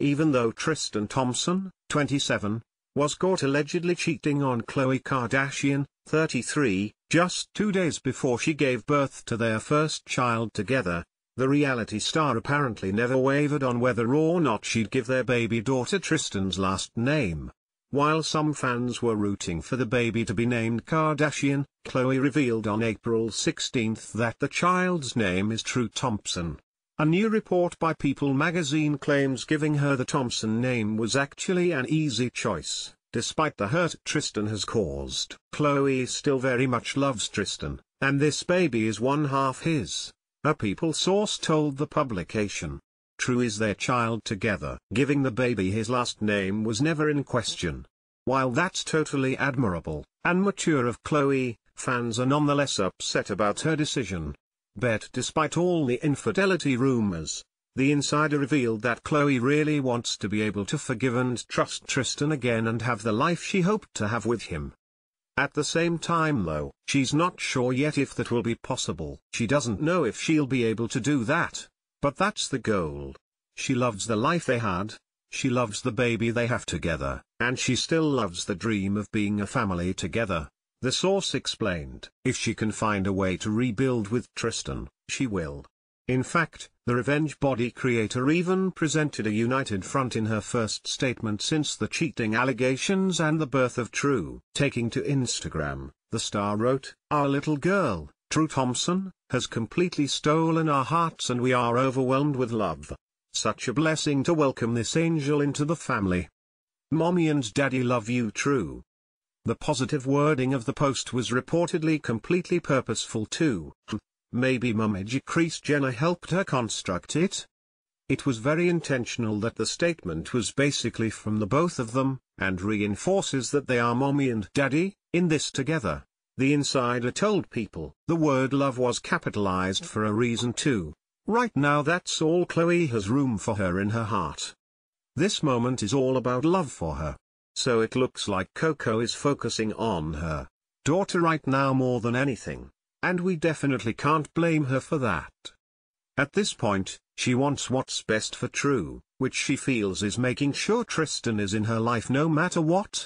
even though Tristan Thompson, 27, was caught allegedly cheating on Khloe Kardashian, 33, just 2 days before she gave birth to their first child together. The reality star apparently never wavered on whether or not she'd give their baby daughter Tristan's last name. While some fans were rooting for the baby to be named Kardashian, Khloe revealed on April 16 that the child's name is True Thompson. A new report by People magazine claims giving her the Thompson name was actually an easy choice, despite the hurt Tristan has caused. Khloe still very much loves Tristan, and this baby is one half his, a People source told the publication. True is their child together. Giving the baby his last name was never in question. While that's totally admirable and mature of Khloe, fans are nonetheless upset about her decision. But despite all the infidelity rumors, the insider revealed that Khloe really wants to be able to forgive and trust Tristan again and have the life she hoped to have with him. At the same time though, she's not sure yet if that will be possible. She doesn't know if she'll be able to do that, but that's the goal. She loves the life they had, she loves the baby they have together, and she still loves the dream of being a family together. The source explained, if she can find a way to rebuild with Tristan, she will. In fact, the Revenge Body creator even presented a united front in her first statement since the cheating allegations and the birth of True. Taking to Instagram, the star wrote, "Our little girl, True Thompson, has completely stolen our hearts and we are overwhelmed with love. Such a blessing to welcome this angel into the family. Mommy and Daddy love you, True." The positive wording of the post was reportedly completely purposeful too. Maybe Jenna helped her construct it? It was very intentional that the statement was basically from the both of them, and reinforces that they are mommy and daddy, in this together. The insider told People. The word love was capitalized for a reason too. Right now that's all Khloe has room for her in her heart. This moment is all about love for her. So it looks like Coco is focusing on her daughter right now more than anything, and we definitely can't blame her for that. At this point, she wants what's best for True, which she feels is making sure Tristan is in her life no matter what.